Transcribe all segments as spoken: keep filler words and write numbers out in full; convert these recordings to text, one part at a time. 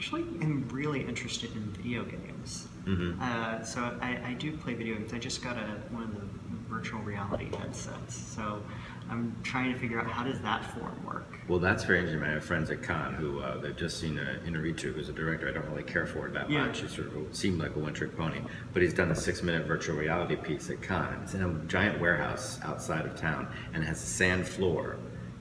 actually am really interested in video games. Mm-hmm. uh, so I, I do play video games. I just got a, one of the virtual reality headsets, so I'm trying to figure out how does that form work. Well, that's very interesting. I have friends at Cannes who uh, they've just seen uh, Iñárritu, who's a director I don't really care for that yeah. much. He sort of seemed like a one-trick pony, but he's done a six-minute virtual reality piece at Cannes. It's in a giant warehouse outside of town, and it has a sand floor,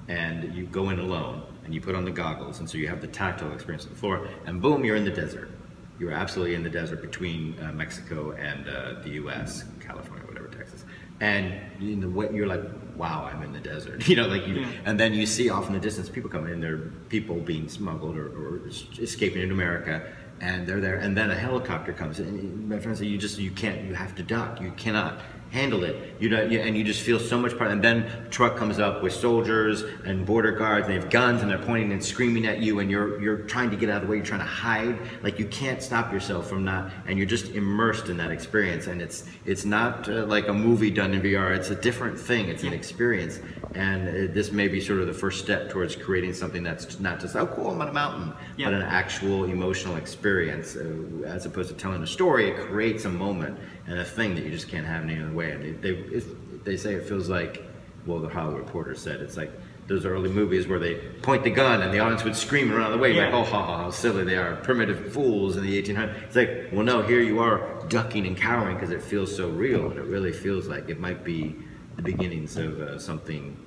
and you go in alone, and you put on the goggles, and so you have the tactile experience of the floor, and boom, you're in the desert. You're absolutely in the desert between uh, Mexico and uh, the U S, California, whatever, Texas. And in the way, you're like, wow, I'm in the desert, you know, like, you, yeah. and then you see off in the distance people coming in, there are people being smuggled or, or escaping into America, and they're there, and then a helicopter comes in, and my friend said, you just, you can't, you have to duck, you cannot handle it, you don't, you, and you just feel so much part, and then a truck comes up with soldiers and border guards, and they have guns, and they're pointing and screaming at you, and you're, you're trying to get out of the way, you're trying to hide, like, you can't stop yourself from not, and you're just immersed in that experience, and it's, it's not uh, like a movie done in V R, it's a different thing, it's an experience, and uh, this may be sort of the first step towards creating something that's not just, oh cool, I'm on a mountain, yeah. but an actual emotional experience, uh, as opposed to telling a story, it creates a moment and a thing that you just can't have in any other way. And they, they, they say it feels like, well, the Hollywood Reporter said, it's like those early movies where they point the gun and the audience would scream and run out of the way, yeah. like, oh, ha, ha, how silly they are, primitive fools in the eighteen hundreds. It's like, well, no, here you are ducking and cowering because it feels so real, and it really feels like it might be the beginnings of uh, something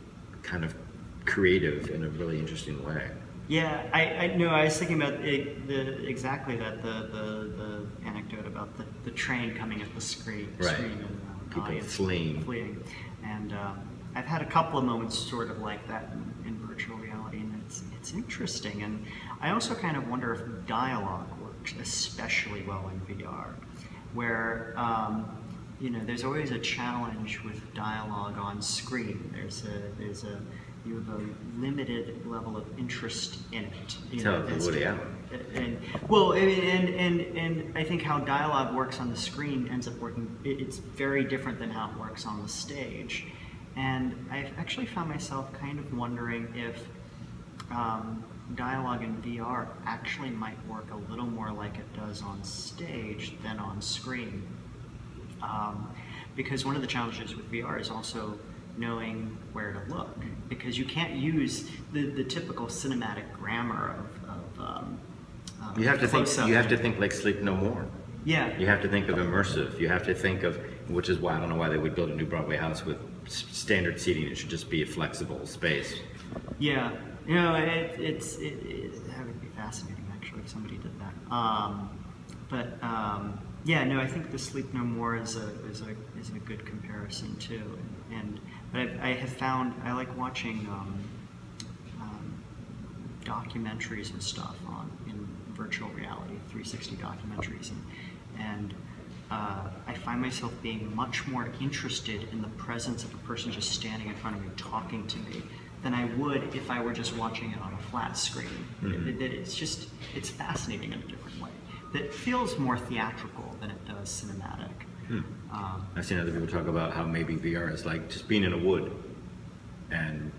kind of creative in a really interesting way. Yeah, I, I no, I was thinking about it, the, exactly that, the, the, the anecdote about the, the train coming at the screen. Right. Screen and, people fleeing. fleeing. And um, I've had a couple of moments sort of like that in, in virtual reality, and it's, it's interesting. And I also kind of wonder if dialogue works especially well in V R, where um, you know, there's always a challenge with dialogue on screen. There's a, there's a, you have a limited level of interest in it. You know, Woody Allen. And, well, and, and, and, and I think how dialogue works on the screen ends up working, it's very different than how it works on the stage. And I've actually found myself kind of wondering if um, dialogue in V R actually might work a little more like it does on stage than on screen. Um, because one of the challenges with V R is also knowing where to look, because you can't use the, the typical cinematic grammar of, of um, um, you have to think up. You have to think like Sleep No More. Yeah. You have to think of immersive. You have to think of, which is why I don't know why they would build a new Broadway house with standard seating. It should just be a flexible space. Yeah. You know, it, it's it, it, that would be fascinating actually if somebody did that. Um, but um, yeah, no, I think the Sleep No More is a is a is a good comparison too. And, and but I, I have found I like watching um, um, documentaries and stuff on in virtual reality, three sixty documentaries, and, and uh, I find myself being much more interested in the presence of a person just standing in front of me talking to me than I would if I were just watching it on a flat screen. Mm-hmm. it, it, it's just it's fascinating in a different way. That feels more theatrical than it does cinematic. Hmm. Um, I've seen other people talk about how maybe V R is like just being in a wood, and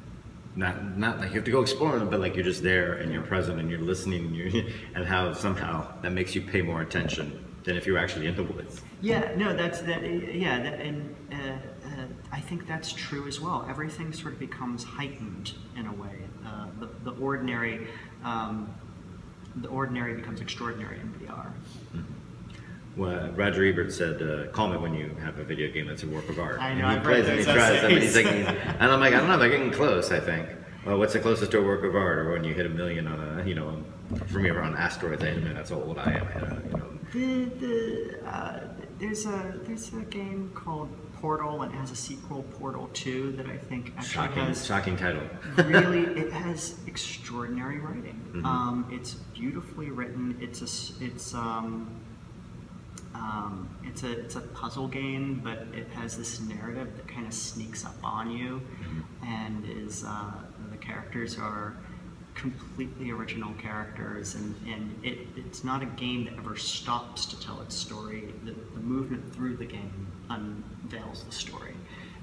not not like you have to go exploring, but like you're just there and you're present and you're listening, and you're, and how somehow that makes you pay more attention than if you're actually in the woods. Yeah, no, that's that. Yeah, that, and uh, uh, I think that's true as well. Everything sort of becomes heightened in a way. Uh, the the ordinary. Um, The ordinary becomes extraordinary in V R. Mm-hmm. Well, Roger Ebert said, uh, "Call me when you have a video game that's a work of art." I know. And he I've plays and he tries them, and he's like, he's, and I'm like, I don't know. They're getting close. I think. Well, what's the closest to a work of art? Or when you hit a million on a, you know, for me around asteroids. I hit a million. That's how old I am. I don't, you know. The, the, uh, there's a there's a game called Portal, and it has a sequel, Portal two, that I think actually shocking, has shocking title. Really, it has extraordinary writing. Mm-hmm. Um, it's beautifully written. It's a it's um, um, it's a it's a puzzle game, but it has this narrative that kind of sneaks up on you, mm-hmm. and is uh, the characters are completely original characters, and, and it, it's not a game that ever stops to tell its story. The, the movement through the game unveils the story.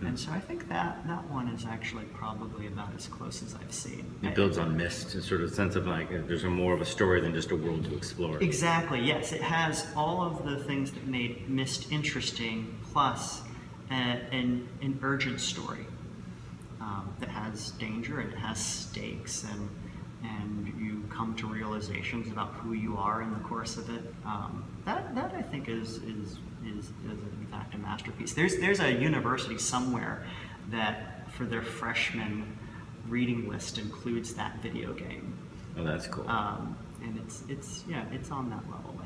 And so I think that that one is actually probably about as close as I've seen. It builds on Myst, a sort of sense of like there's a more of a story than just a world to explore. Exactly, yes. It has all of the things that made Myst interesting, plus a, an, an urgent story um, that has danger and it has stakes, and, and you come to realizations about who you are in the course of it. Um, that, that I think is... is Is, is in fact a masterpiece. There's there's a university somewhere that for their freshman reading list includes that video game. Oh, that's cool. Um, and it's it's yeah, it's on that level.